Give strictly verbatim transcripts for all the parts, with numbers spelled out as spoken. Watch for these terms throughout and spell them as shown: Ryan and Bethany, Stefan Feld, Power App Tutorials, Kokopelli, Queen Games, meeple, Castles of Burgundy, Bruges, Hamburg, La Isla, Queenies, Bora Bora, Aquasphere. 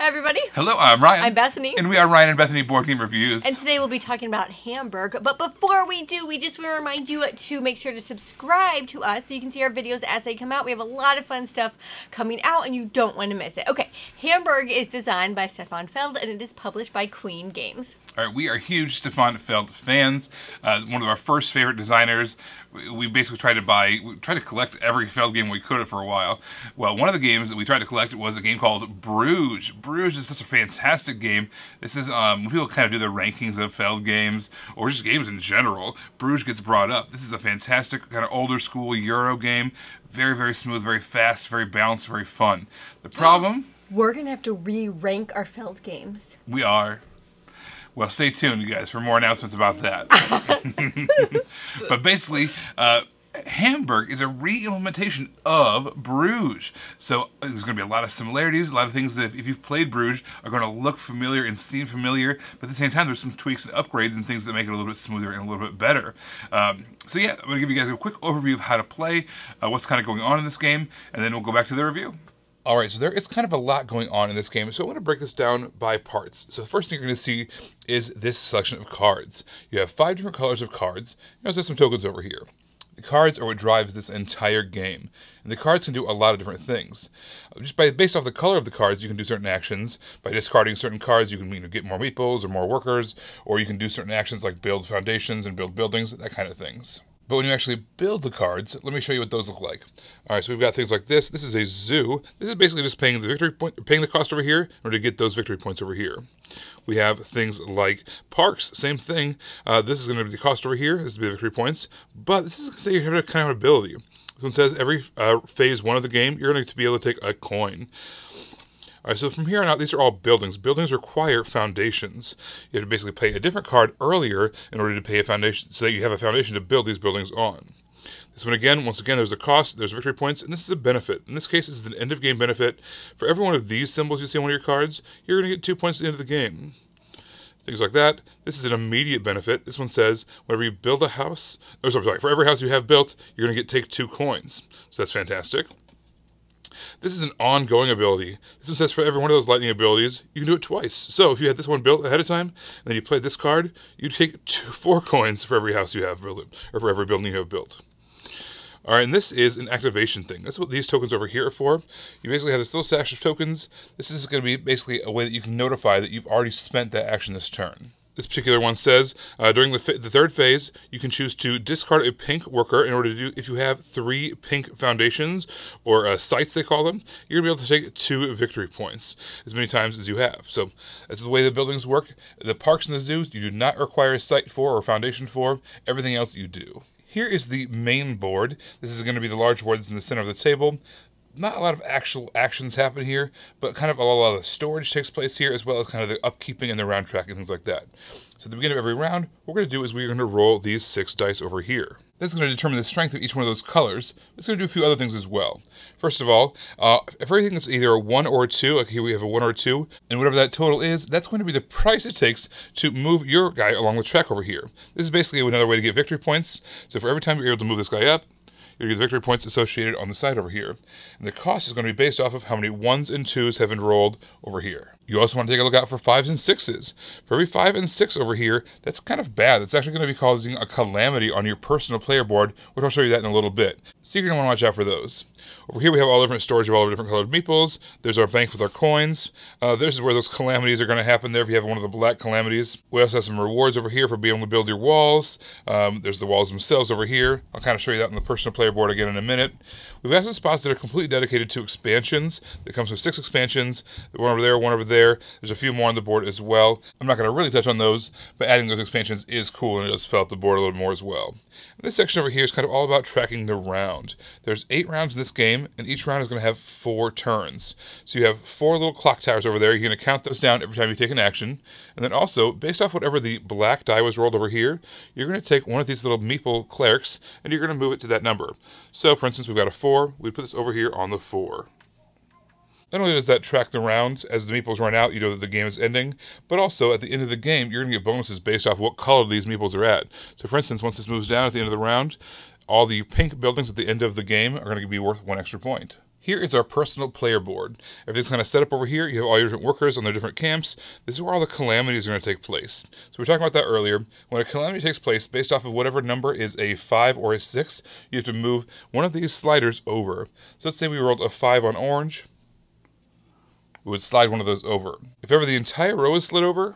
Hi everybody. Hello, I'm Ryan. I'm Bethany. And we are Ryan and Bethany Board Game Reviews. And today we'll be talking about Hamburg. But before we do, we just want to remind you to make sure to subscribe to us so you can see our videos as they come out. We have a lot of fun stuff coming out and you don't want to miss it. Okay, Hamburg is designed by Stefan Feld and it is published by Queen Games. All right, we are huge Stefan Feld fans. Uh, one of our first favorite designers. We basically tried to buy, we tried to collect every Feld game we could for a while. Well, one of the games that we tried to collect was a game called Bruges. Bruges is such a fantastic game. This is um, when people kind of do their rankings of Feld games, or just games in general, Bruges gets brought up. This is a fantastic kind of older school Euro game. Very, very smooth, very fast, very balanced, very fun. The problem? We're going to have to re-rank our Feld games. We are. Well, stay tuned, you guys, for more announcements about that. But basically, uh, Hamburg is a re-implementation of Bruges. So there's going to be a lot of similarities, a lot of things that if you've played Bruges are going to look familiar and seem familiar, but at the same time there's some tweaks and upgrades and things that make it a little bit smoother and a little bit better. Um, so yeah, I'm going to give you guys a quick overview of how to play, uh, what's kind of going on in this game, and then we'll go back to the review. All right, so there is kind of a lot going on in this game, so I want to break this down by parts. So the first thing you're going to see is this selection of cards. You have five different colors of cards. You also have some tokens over here. The cards are what drives this entire game, and the cards can do a lot of different things. Just by based off the color of the cards, you can do certain actions. By discarding certain cards, you can you know, get more meeples or more workers, or you can do certain actions like build foundations and build buildings, that kind of things. But when you actually build the cards, let me show you what those look like. All right, so we've got things like this. This is a zoo. This is basically just paying the victory point, paying the cost over here in order to get those victory points over here. We have things like parks, same thing. Uh, this is going to be the cost over here. This is the victory points. But this is going to say you have a kind of ability. This one says every uh, phase one of the game, you're going to be able to take a coin. All right, so from here on out, these are all buildings. Buildings require foundations. You have to basically play a different card earlier in order to pay a foundation, so that you have a foundation to build these buildings on. This one again, once again, there's a cost, there's victory points, and this is a benefit. In this case, this is an end of game benefit. For every one of these symbols you see on one of your cards, you're going to get two points at the end of the game. Things like that. This is an immediate benefit. This one says, whenever you build a house, or sorry, for every house you have built, you're going to get take two coins. So that's fantastic. This is an ongoing ability. This one says for every one of those lightning abilities, you can do it twice. So if you had this one built ahead of time, and then you played this card, you take two, four coins for every house you have built, or for every building you have built. All right, and this is an activation thing. That's what these tokens over here are for. You basically have this little stash of tokens. This is going to be basically a way that you can notify that you've already spent that action this turn. This particular one says, uh, during the, the third phase, you can choose to discard a pink worker in order to do, if you have three pink foundations, or uh, sites they call them, you're going to be able to take two victory points, as many times as you have. So that's the way the buildings work. The parks and the zoos, you do not require a site for or foundation for. Everything else you do. Here is the main board. This is going to be the large board that's in the center of the table. Not a lot of actual actions happen here, but kind of a lot of storage takes place here, as well as kind of the upkeeping and the round track and things like that. So at the beginning of every round, what we're going to do is we're going to roll these six dice over here. That's going to determine the strength of each one of those colors. It's going to do a few other things as well. First of all, uh, if everything that's either a one or a two, like here we have a one or a two, and whatever that total is, that's going to be the price it takes to move your guy along the track over here. This is basically another way to get victory points. So for every time you're able to move this guy up, you're going to get victory points associated on the side over here. And the cost is going to be based off of how many ones and twos have been rolled over here. You also want to take a look out for fives and sixes. For every five and six over here, that's kind of bad. That's actually going to be causing a calamity on your personal player board, which I'll show you that in a little bit. So you're going to want to watch out for those. Over here we have all different storage of all the different colored meeples. There's our bank with our coins. Uh, this is where those calamities are going to happen there if you have one of the black calamities. We also have some rewards over here for being able to build your walls. Um, there's the walls themselves over here. I'll kind of show you that on the personal player board again in a minute. We've got some spots that are completely dedicated to expansions. It comes with six expansions. One over there, one over there. There's a few more on the board as well. I'm not going to really touch on those, but adding those expansions is cool and it does fill out the board a little more as well. And this section over here is kind of all about tracking the round. There's eight rounds in this game, and each round is going to have four turns. So you have four little clock towers over there. You're going to count those down every time you take an action. And then also, based off whatever the black die was rolled over here, you're going to take one of these little meeple clerics, and you're going to move it to that number. So, for instance, we've got a four. We put this over here on the four. Not only does that track the rounds, as the meeples run out, you know that the game is ending, but also at the end of the game, you're going to get bonuses based off what color these meeples are at. So, for instance, once this moves down at the end of the round, all the pink buildings at the end of the game are going to be worth one extra point. Here is our personal player board. Everything's kind of set up over here. You have all your different workers on their different camps. This is where all the calamities are going to take place. So we were talking about that earlier. When a calamity takes place, based off of whatever number is a five or a six, you have to move one of these sliders over. So let's say we rolled a five on orange. We would slide one of those over. If ever the entire row is slid over,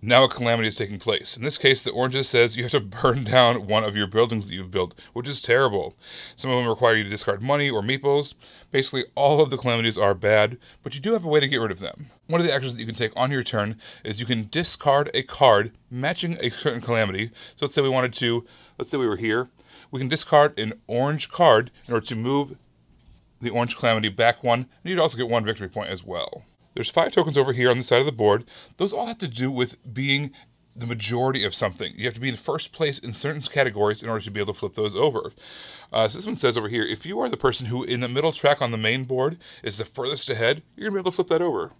now a calamity is taking place. In this case, the oranges says you have to burn down one of your buildings that you've built, which is terrible. Some of them require you to discard money or meeples. Basically, all of the calamities are bad, but you do have a way to get rid of them. One of the actions that you can take on your turn is you can discard a card matching a certain calamity. So let's say we wanted to, let's say we were here. We can discard an orange card in order to move the orange calamity back one, and you'd also get one victory point as well. There's five tokens over here on the side of the board. Those all have to do with being the majority of something. You have to be in first place in certain categories in order to be able to flip those over. Uh, so this one says over here, if you are the person who in the middle track on the main board is the furthest ahead, you're gonna be able to flip that over.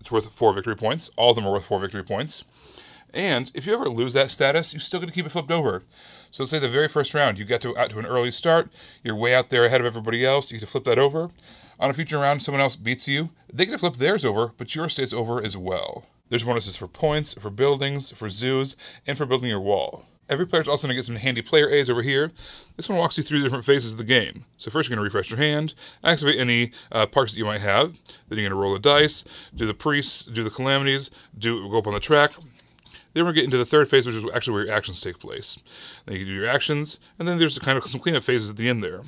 It's worth four victory points. All of them are worth four victory points. And if you ever lose that status, you still get to keep it flipped over. So let's say the very first round, you get to, out to an early start, you're way out there ahead of everybody else, you get to flip that over. On a future round, someone else beats you, they get to flip theirs over, but yours stays over as well. There's bonuses for points, for buildings, for zoos, and for building your wall. Every player's also going to get some handy player aids over here. This one walks you through the different phases of the game. So first you're going to refresh your hand, activate any uh, parks that you might have, then you're going to roll the dice, do the priests, do the calamities, do go up on the track. Then we're going to get into the third phase, which is actually where your actions take place. Then you do your actions, and then there's kind of some cleanup phases at the end there.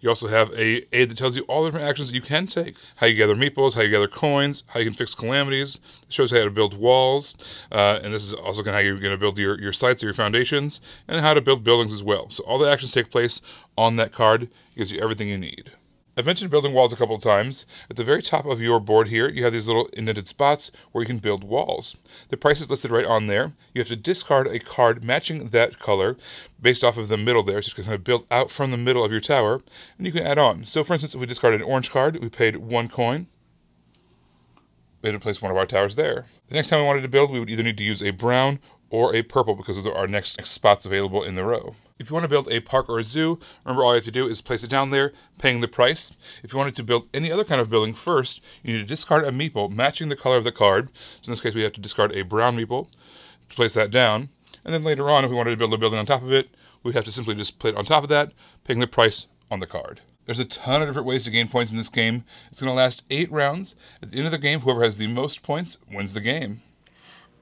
You also have a aid that tells you all the different actions that you can take. How you gather meeples, how you gather coins, how you can fix calamities. It shows how to build walls, uh, and this is also how you're going to build your, your sites or your foundations, and how to build buildings as well. So all the actions take place on that card. It gives you everything you need. I've mentioned building walls a couple of times. At the very top of your board here, you have these little indented spots where you can build walls. The price is listed right on there. You have to discard a card matching that color based off of the middle there, so you can kind of build out from the middle of your tower, and you can add on. So for instance, if we discarded an orange card, we paid one coin. We had to place one of our towers there. The next time we wanted to build, we would either need to use a brown or a purple because there are next, next spots available in the row. If you want to build a park or a zoo, remember all you have to do is place it down there, paying the price. If you wanted to build any other kind of building first, you need to discard a meeple matching the color of the card. So in this case, we have to discard a brown meeple to place that down. And then later on, if we wanted to build a building on top of it, we'd have to simply just put it on top of that, paying the price on the card. There's a ton of different ways to gain points in this game. It's going to last eight rounds. At the end of the game, whoever has the most points wins the game.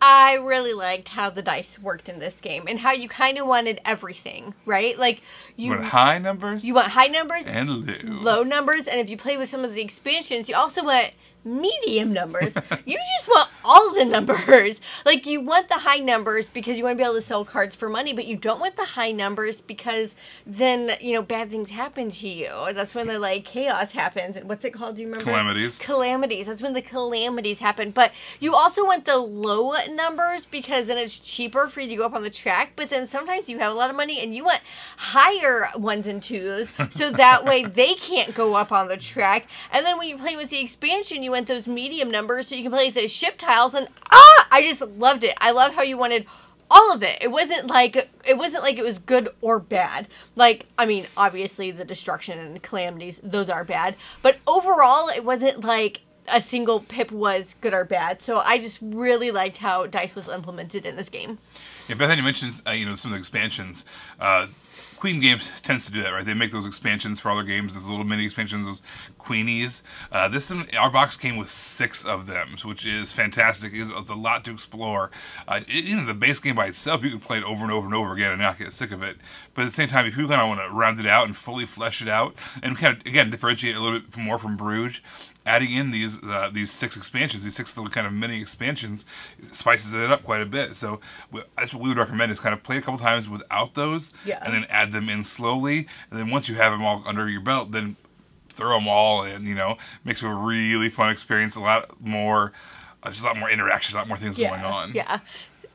I really liked how the dice worked in this game and how you kind of wanted everything, right? Like you, you want high numbers. You want high numbers and low. Low numbers, and if you play with some of the expansions, you also want medium numbers. You just want all the numbers. Like you want the high numbers because you want to be able to sell cards for money, but you don't want the high numbers because then, you know, bad things happen to you. That's when the like chaos happens. And what's it called? Do you remember? Calamities. Calamities. That's when the calamities happen. But you also want the low numbers because then it's cheaper for you to go up on the track. But then sometimes you have a lot of money and you want higher ones and twos. So that way they can't go up on the track. And then when you play with the expansion, you went those medium numbers so you can play with the ship tiles, and ah, I just loved it. I love how you wanted all of it. It wasn't like it wasn't like it was good or bad. Like, I mean, obviously the destruction and calamities, those are bad, but overall it wasn't like a single pip was good or bad. So I just really liked how dice was implemented in this game. Yeah, Bethany mentions uh, you know, some of the expansions. Uh, Queen Games tends to do that, right? They make those expansions for all their games, those little mini expansions, those Queenies. Uh, this our box came with six of them, which is fantastic. It's a lot to explore. Uh, it, you know, the base game by itself, you can play it over and over and over again and not get sick of it. But at the same time, if you kind of want to round it out and fully flesh it out, and kind of again differentiate a little bit more from Bruges, adding in these uh, these six expansions, these six little kind of mini expansions, spices it up quite a bit. So we, that's what we would recommend is kind of play a couple times without those, yeah. And then add them in slowly. And then once you have them all under your belt, then throw them all in. You know, makes it a really fun experience. A lot more, uh, just a lot more interaction, a lot more things yeah. going on. Yeah.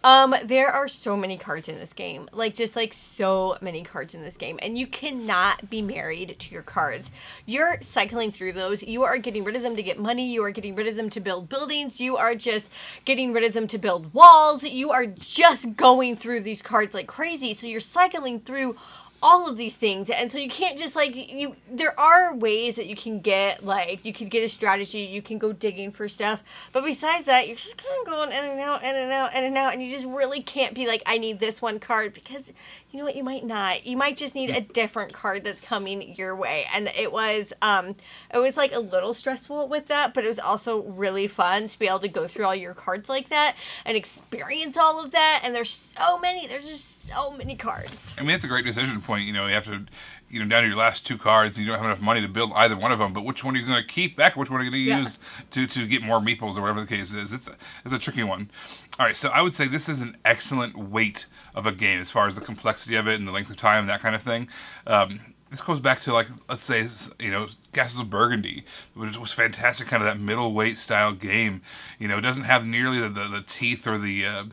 Um, there are so many cards in this game, like just like so many cards in this game, and you cannot be married to your cards. You're cycling through those. You are getting rid of them to get money. You are getting rid of them to build buildings. You are just getting rid of them to build walls. You are just going through these cards like crazy. So you're cycling through all of these things. And so you can't just like, you, there are ways that you can get like, you can get a strategy, you can go digging for stuff. But besides that, you're just kind of going in and out, in and out, in and out. And you just really can't be like, I need this one card, because you know what, you might not. You might just need a different card that's coming your way. And it was, um, it was like a little stressful with that, but it was also really fun to be able to go through all your cards like that and experience all of that. And there's so many, there's just so many cards. I mean, it's a great decision point. You know, you have to, you know, down to your last two cards, you don't have enough money to build either one of them, but which one are you going to keep back? Which one are you going to yeah. use to, to get more meeples or whatever the case is? It's a, it's a tricky one. All right, so I would say this is an excellent weight of a game as far as the complexity of it and the length of time, that kind of thing. Um, this goes back to, like, let's say, you know, Castles of Burgundy, which was fantastic, kind of that middleweight style game. You know, it doesn't have nearly the, the, the teeth or the... Uh,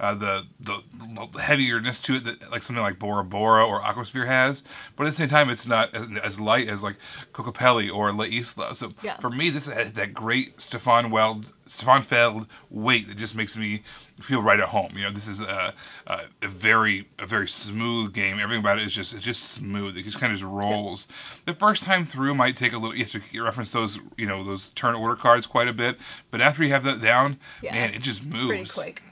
Uh, the, the the heavierness to it, that, like something like Bora Bora or Aquasphere has, but at the same time, it's not as, as light as like Kokopelli or La Isla. So yeah. for me, this has that great Stefan Weld, Stefan Feld weight that just makes me feel right at home. You know, this is a, a, a very a very smooth game. Everything about it is just it's just smooth. It just kind of just rolls. Yeah. The first time through might take a little. You have to reference those you know those turn order cards quite a bit, but after you have that down, yeah. man, it just moves. It's pretty quick.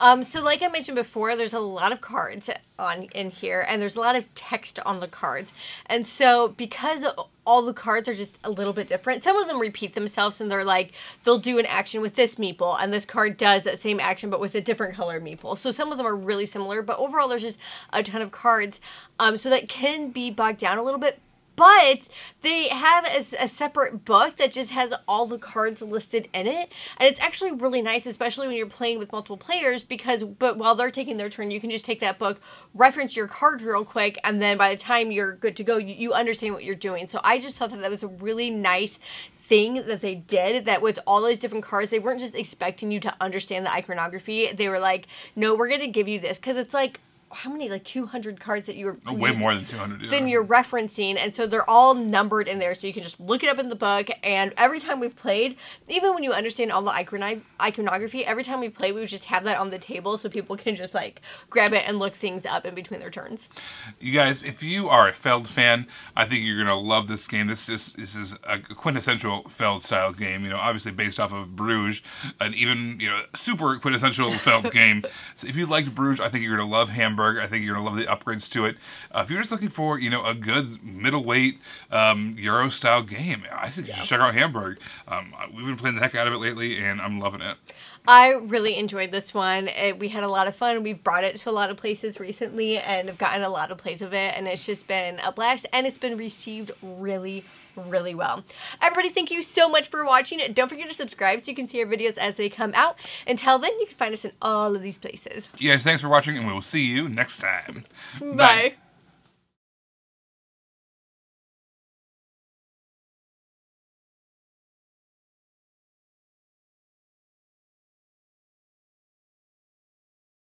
Um, so like I mentioned before, there's a lot of cards on in here, and there's a lot of text on the cards. And so because all the cards are just a little bit different, some of them repeat themselves, and they're like, they'll do an action with this meeple, and this card does that same action but with a different color meeple. So some of them are really similar, but overall there's just a ton of cards. Um, so that can be bogged down a little bit. But they have a, a separate book that just has all the cards listed in it. And it's actually really nice, especially when you're playing with multiple players, because but while they're taking their turn, you can just take that book, reference your card real quick, and then by the time you're good to go, you, you understand what you're doing. So I just thought that that was a really nice thing that they did, that with all those different cards, they weren't just expecting you to understand the iconography. They were like, no, we're going to give you this, because it's like, how many, like two hundred cards that you were... Oh, way more than two hundred. Yeah. Then you're referencing, and so they're all numbered in there, so you can just look it up in the book, and every time we've played, even when you understand all the icon iconography, every time we play, we just have that on the table so people can just, like, grab it and look things up in between their turns. You guys, if you are a Feld fan, I think you're going to love this game. This is, this is a quintessential Feld-style game, you know, obviously based off of Bruges, an even, you know, super quintessential Feld game. So if you liked Bruges, I think you're going to love Hamburg. I think you're going to love the upgrades to it. Uh, if you're just looking for, you know, a good middleweight um, Euro-style game, I think you should check out Hamburg. Um, we've been playing the heck out of it lately, and I'm loving it. I really enjoyed this one. It, we had a lot of fun. We've brought it to a lot of places recently, and have gotten a lot of plays of it, and it's just been a blast, and it's been received really, really well. Everybody, thank you so much for watching. Don't forget to subscribe so you can see our videos as they come out. Until then, you can find us in all of these places. You guys, thanks for watching, and we will see you next time. Bye. Bye.